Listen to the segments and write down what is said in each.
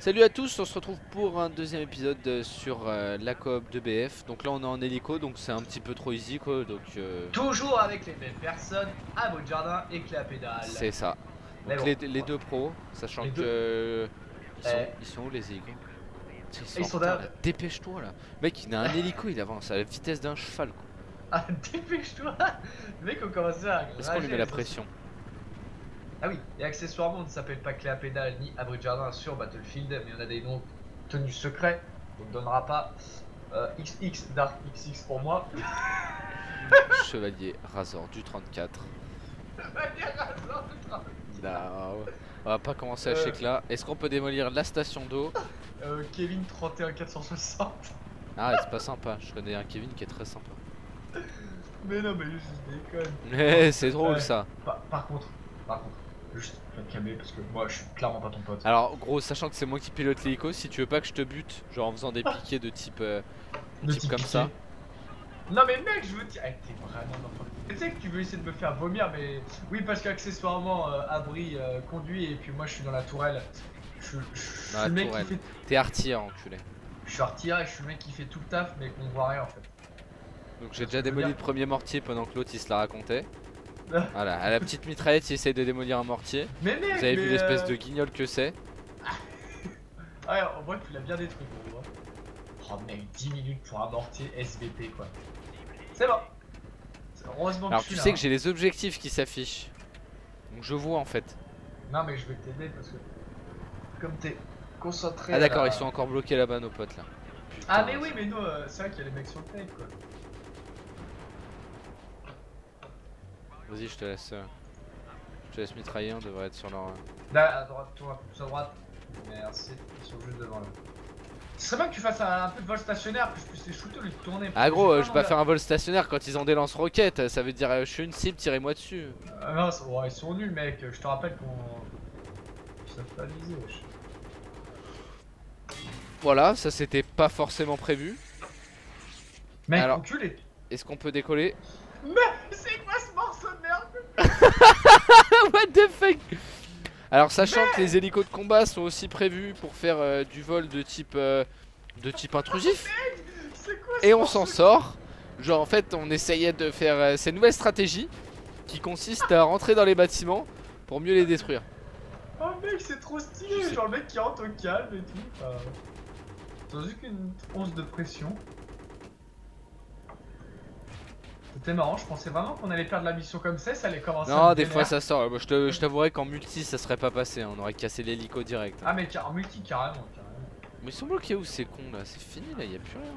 Salut à tous, on se retrouve pour un deuxième épisode sur la coop de BF. Donc là on est en hélico, donc c'est un petit peu trop easy quoi. Donc, toujours avec les mêmes personnes, Abri de Jardin et Clé à Pédales. C'est ça. Donc, bon, les deux pros, sachant que ils sont où les hélicos? Ils sont là. Dépêche-toi là. Mec, il a un hélico, il avance à la vitesse d'un cheval quoi. Ah, dépêche-toi. Le mec on commence à rager. Est-ce qu'on lui met la pression? Ah oui, et accessoirement on ne s'appelle pas Clé à Pédale ni Abri de Jardin sur Battlefield, mais on a des noms tenus secrets, on ne donnera pas. XX Dark XX pour moi. Chevalier Razor du 34. Chevalier Razor du 34. Non, on va pas commencer à check là. Est-ce qu'on peut démolir la station d'eau? Kevin 31460. Ah, c'est pas sympa, je connais un Kevin qui est très sympa. Mais non, mais juste déconne. Mais c'est drôle ça. Par contre. Juste pas de camé parce que moi je suis clairement pas ton pote. Alors gros, sachant que c'est moi qui pilote l'hélico, si tu veux pas que je te bute, genre en faisant des piquets de type, comme ça. Non mais mec, je veux dire, t'es vraiment n'importe quoi. Tu sais que tu veux essayer de me faire vomir, mais oui parce qu'accessoirement Abri conduit et puis moi je suis dans la tourelle. Je suis le mec qui fait. T'es artilleur enculé. Je suis artilleur et je suis le mec qui fait tout le taf mais qu'on voit rien en fait. Donc j'ai déjà démoli le premier mortier pendant que l'autre il se la racontait. Voilà, à la petite mitraillette il essaye de démolir un mortier. Mais mec, vous avez vu l'espèce de guignol que c'est? Ouais, au moins tu l'as bien détruit gros. Oh mec, 10 minutes pour un mortier SVP quoi. C'est bon. Heureusement que alors, je suis là. Alors tu sais que j'ai les objectifs qui s'affichent. Donc je vois en fait. Non mais je vais t'aider parce que comme t'es concentré. Ah d'accord, ils sont encore bloqués là-bas nos potes là. Putain, ah mais oui, mais nous c'est vrai qu'il y a les mecs sur le tape quoi. Vas-y, je te laisse mitrailler, on devrait être sur leur... Là, à droite, toi, plus à droite. Merci, ils sont juste devant là. Ce serait bien que tu fasses un peu de vol stationnaire, que je puisse les shooter au lieu de tourner. Ah gros, je vais pas faire un vol stationnaire quand ils ont des lance-roquettes, ça veut dire je suis une cible, tirez-moi dessus. Non, ouais, ils sont nuls mec, je te rappelle qu'on... Ils savent pas viser, wesh. Voilà, ça c'était pas forcément prévu. Mec, alors, enculé. Est-ce qu'on peut décoller? Mais c'est quoi ce morceau de merde? What the fuck? Alors sachant que les hélicos de combat sont aussi prévus pour faire du vol de type intrusif. Et on s'en sort. Genre en fait on essayait de faire ces nouvelles stratégies qui consistent à rentrer dans les bâtiments pour mieux les détruire. Oh mec c'est trop stylé, genre le mec qui rentre au calme et tout. Sans aucune once de pression. C'était marrant, je pensais vraiment qu'on allait perdre la mission comme ça allait commencer. Non, des fois ça sort. Moi, je t'avouerais qu'en multi ça serait pas passé, on aurait cassé l'hélico direct. Ah, mais en multi carrément. Mais ils sont bloqués où ces cons là? C'est fini là, y'a plus rien.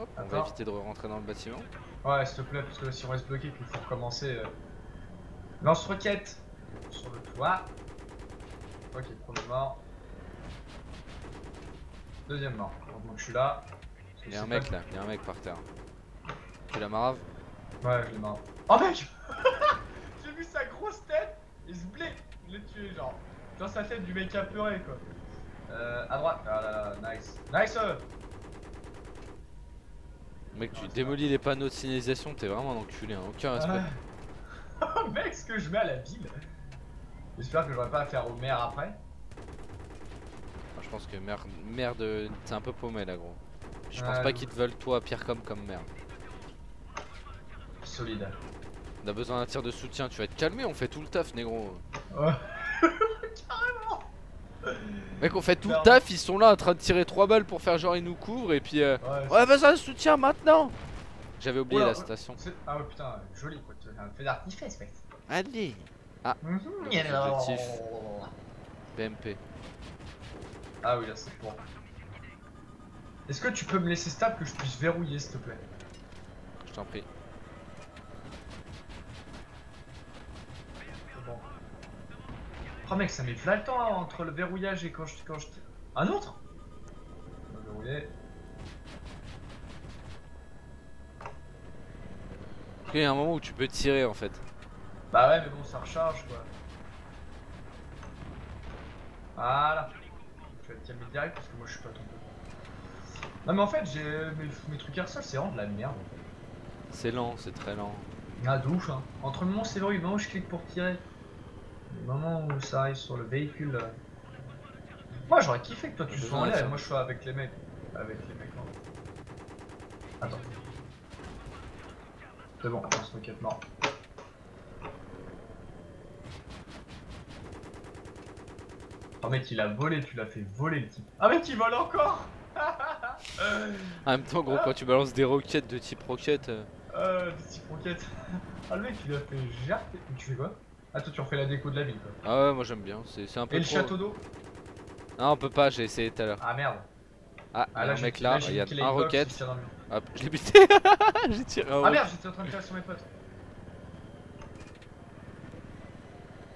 Hop, on va éviter de rentrer dans le bâtiment. Ouais, s'il te plaît, parce que là, si on reste bloqué, qu'il faut recommencer. Lance-roquette sur le toit. Ok, premier mort. Deuxième mort. Donc je suis là. Y'a un mec là, y'a un mec par terre. Tu la marave? Ouais, je l'ai marave. Oh mec! J'ai vu sa grosse tête et ce blé, il l'a tué genre. Dans sa tête du mec apeuré quoi. À droite. Ah là là, nice. Nice! Mec, tu démolis les panneaux de signalisation, t'es vraiment un enculé, hein. Aucun respect. Oh mec, ce que je mets à la ville! J'espère que j'aurai pas à faire au maire après. Enfin, je pense que merde, t'es un peu paumé là, gros. Je pense pas qu'ils te veulent, toi, pire comme merde. Solide. On a besoin d'un tir de soutien, tu vas te calmer, on fait tout le taf négro. Ouais. Carrément. Mec on fait tout le taf, ils sont là en train de tirer 3 balles pour faire genre ils nous couvrent et puis on a besoin de soutien maintenant. J'avais oublié la station. Ah ouais putain, joli quoi, un feu d'artifice mec. Allez. Ah, objectif BMP. Ah oui là c'est bon. Est-ce que tu peux me laisser stable que je puisse verrouiller s'il te plaît? Je t'en prie. Oh mec, ça met plein le temps hein, entre le verrouillage et quand je... Un autre? On va verrouiller. Il y a un moment où tu peux tirer en fait. Bah ouais mais bon ça recharge quoi. Voilà. Tu vas te calmer direct parce que moi je suis pas tombé. Non mais en fait j'ai mes trucs air sol c'est vraiment de la merde en fait. C'est lent, c'est très lent. Ah de ouf hein. Entre le moment c'est verrouillé et le moment où je clique pour tirer. Le moment où ça arrive sur le véhicule, Moi j'aurais kiffé que toi tu sois en l'air et moi je sois avec les mecs. Non. Attends. C'est bon, on se moquette mort. Oh mec, il a volé, tu l'as fait voler le type. Ah mec, il vole encore. En même temps gros, quand tu balances des roquettes de type roquette... Ah le mec, il a fait jarter. Tu fais quoi? Ah toi tu refais la déco de la ville quoi. Ah ouais, moi j'aime bien, c'est un peu... Et trop... le château d'eau? Non on peut pas, j'ai essayé tout à l'heure. Ah merde. Ah, ah là, un mec là, il y a un roquette. Hop, je l'ai buté. J'ai tiré un... Ah merde, j'étais en train de tirer sur mes potes.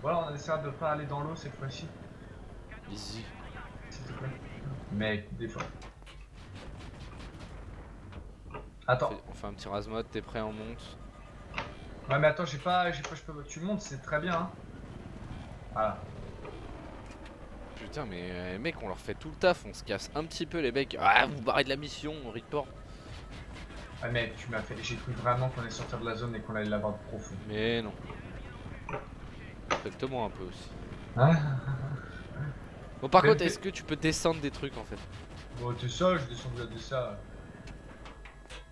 Voilà, on essaiera de pas aller dans l'eau cette fois-ci. Easy. C'était quoi? Mec, des fois. Attends. On fait un petit razmode, t'es prêt, on monte. Ouais mais attends, j'ai pas, je peux... Tu montes, c'est très bien hein. Voilà. Putain mais mec, on leur fait tout le taf, on se casse un petit peu les mecs. Ah vous barrez de la mission, on report. Ah mais tu m'as fait... J'ai cru vraiment qu'on allait sortir de la zone et qu'on allait l'avoir de profond. Mais non. Respecte-moi un peu aussi. Ah. Bon par contre, est-ce que tu peux descendre des trucs en fait? Bon t'es ça, je descends de ça.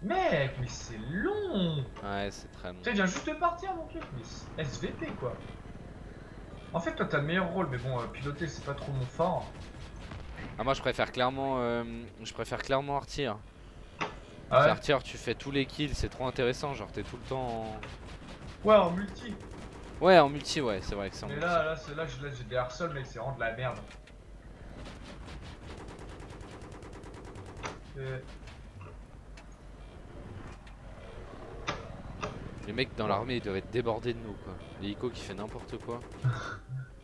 Mec, mais c'est long! Ouais, c'est très long. Tu viens juste de partir, mon truc, mais SVP quoi. En fait, toi t'as le meilleur rôle, mais bon, piloter c'est pas trop mon fort. Ah, moi je préfère clairement artir. Ah ouais. Artir, tu fais tous les kills, c'est trop intéressant, genre t'es tout le temps en... Ouais, en multi. Ouais, en multi, ouais, c'est vrai que c'est en multi. Mais là j'ai des harceaux, mais c'est vraiment de la merde. Les mecs dans l'armée ils doivent être débordés de nous quoi. L'hélico qui fait n'importe quoi.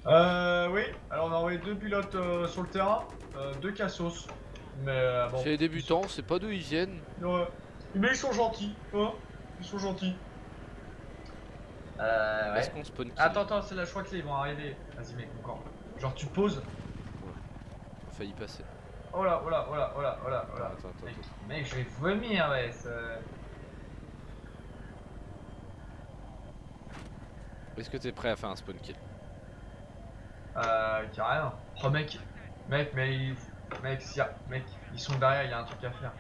Oui, alors on a envoyé 2 pilotes sur le terrain, 2 cassos. Mais bon. C'est des débutants, on sait pas d'où ils viennent. Ouais. Mais ils sont gentils, hein. Ils sont gentils. Ouais. Est-ce qu'on spawn qui? Attends, c'est la choix clé, ils vont arriver. Vas-y mec, encore. Genre tu poses. Ouais. Failli passer. Oh là, oh là, oh là, oh là, oh là, oh là. Attends. Mec, je vais vomir, ouais. Est-ce que t'es prêt à faire un spawn kill? Carrément. Oh mec, ils sont derrière, il y a un truc à faire.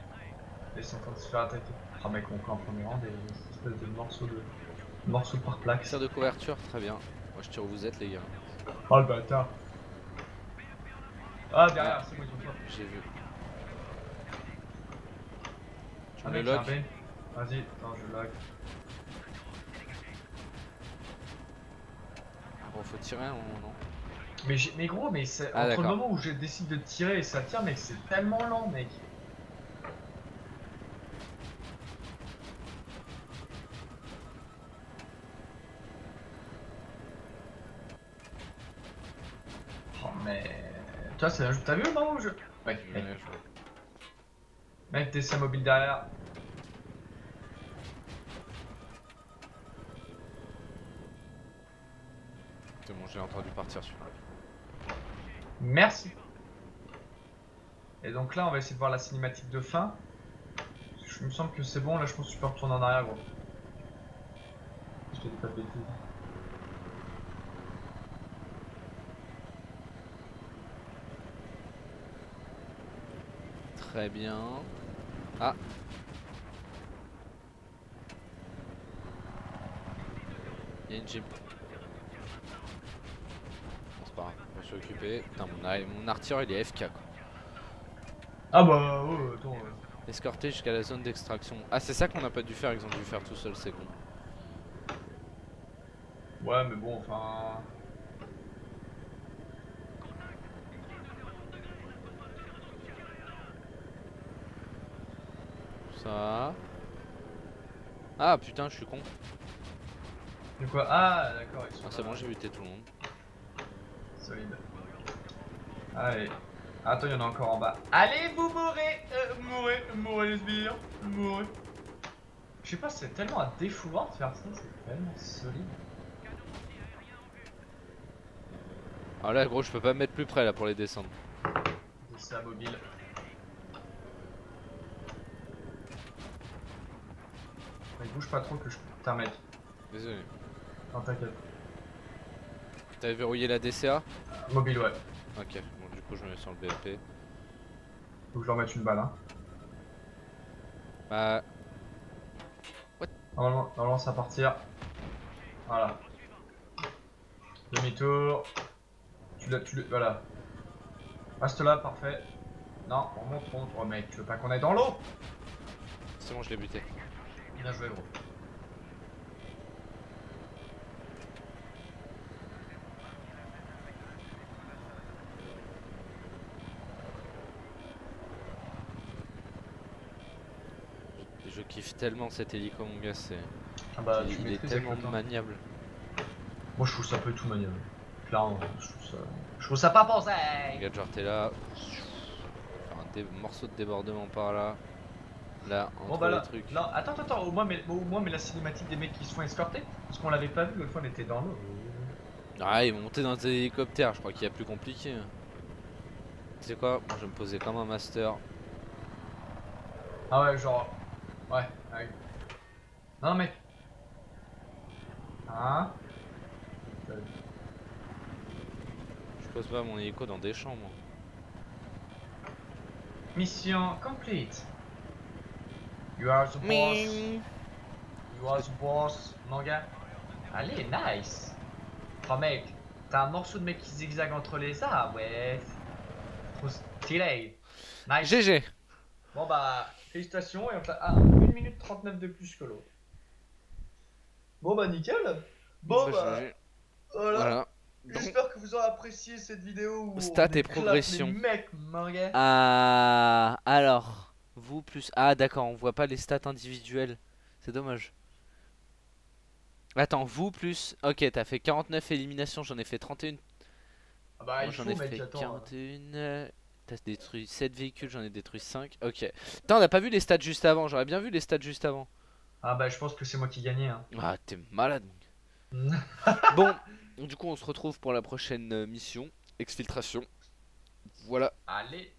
Ils sont en train de se faire attaquer. Oh mec, on prend en premier rang des espèces de morceaux par plaque. Ça de couverture, très bien. Moi je tire où vous êtes les gars. Oh le bâtard. Ah derrière, c'est moi qui me... J'ai vu. Tu me lock? Vas-y, attends, je lock. Bon, faut tirer, non? Mais gros, mais c'est entre le moment où je décide de tirer et ça tire, mais c'est tellement lent, mec. Oh, mais. Toi, c'est un jeu. T'as vu le moment où je... Ouais, mec, t'es sa mobile derrière. Bon, j'ai entendu partir celui-là. Merci. Et donc là on va essayer de voir la cinématique de fin. Je me semble que c'est bon, là je pense que tu peux retourner en arrière gros. Je te dis pas de bêtises. Très bien. Ah. Il y a une jeep. On s'est occupé. Putain, mon artilleur il est FK quoi. Ah bah ouais, attends. Ouais. Escorté jusqu'à la zone d'extraction. Ah, c'est ça qu'on a pas dû faire, ils ont dû faire tout seul, c'est con. Ouais, mais bon, enfin. Ça. Ah putain, je suis con. De quoi? Ah, d'accord, ils sont... Ah, c'est bon, j'ai buté tout le monde. Solide. Allez. Attends, il y en a encore en bas. Allez, vous mourrez, mourrez les sbires, mourrez. Je sais pas, c'est tellement à défouloir de faire ça, c'est tellement solide. Ah là, gros, je peux pas me mettre plus près là pour les descendre. C'est ça, mobile. Il bouge pas trop que je t'en mette. Désolé. Non, t'inquiète. T'avais verrouillé la DCA? Mobile, ouais. Ok, bon, du coup coup je me mets sur le BMP. Faut que je leur mette une balle hein. Bah... What? Normalement ça va partir. Voilà. Demi-tour. Tu l'as... Voilà. Reste là, parfait. Non, on monte. Oh mec, tu veux pas qu'on aille dans l'eau? C'est bon, je l'ai buté. Bien joué gros. Je kiffe tellement cet hélico mon gars, c'est... Ah bah, il est tellement maniable. Moi je trouve ça pas du tout maniable. Clairement, je trouve ça pas pensé. Regarde genre t'es là, faire un morceau de débordement par là. Là, entre bon bah là, les trucs. Là, attends, au moins mais la cinématique des mecs qui se font escorter. Parce qu'on l'avait pas vu, l'autre fois on était dans l'eau. Ah, ils vont monter dans des hélicoptères, je crois qu'il y a plus compliqué. Tu sais quoi, moi je vais me poser comme un master. Ah ouais, genre... Ouais. Non mais... Hein? Je pose pas mon hélico dans des champs moi. Mission complete. You are the boss. You are the boss, manga. Allez, nice. Oh mec, t'as un morceau de mec qui zigzague entre les arbres, ouais. Trop stylé. Nice. GG. Bon bah... Félicitations et on t'a 1 minute 39 de plus que l'autre. Bon bah nickel. Bon bah voilà. J'espère que vous aurez apprécié cette vidéo. Stats et progression. Mec, manga. Ah alors vous plus ah d'accord on voit pas les stats individuelles. C'est dommage. Attends vous plus ok t'as fait 49 éliminations j'en ai fait 31. Ah bah j'en ai fait 41. T'as détruit 7 véhicules, j'en ai détruit 5. Ok. Putain, on n'a pas vu les stats juste avant. J'aurais bien vu les stats juste avant. Ah bah je pense que c'est moi qui gagnais. Hein. Ah t'es malade. Bon, du coup on se retrouve pour la prochaine mission. Exfiltration. Voilà. Allez,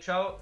ciao.